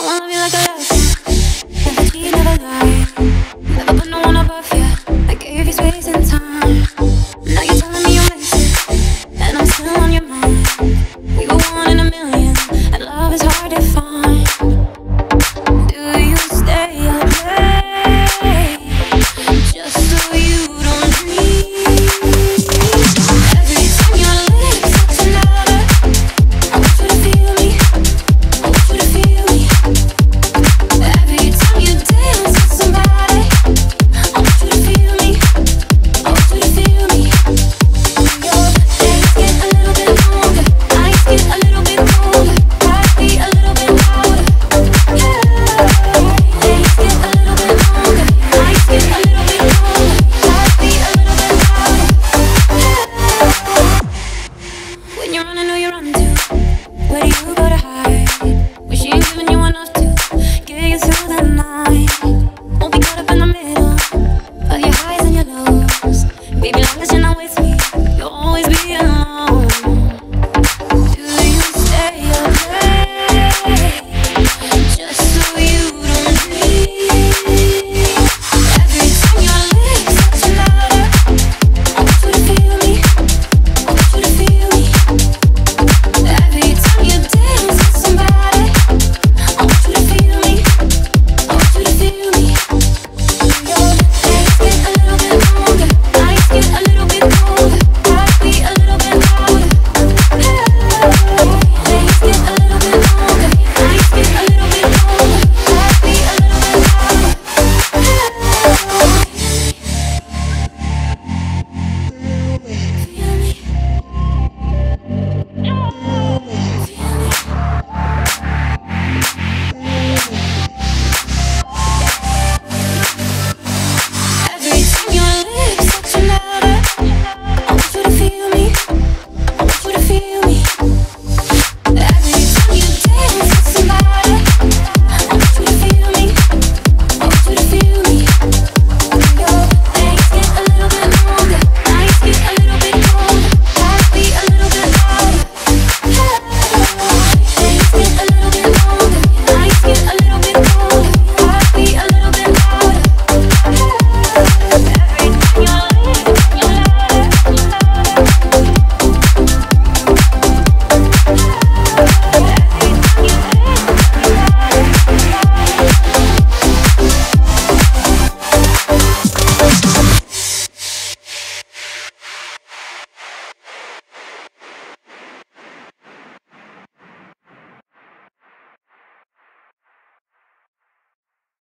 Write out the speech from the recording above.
don't wanna be like I love you. Never lie, never put no one above you. I gave you space and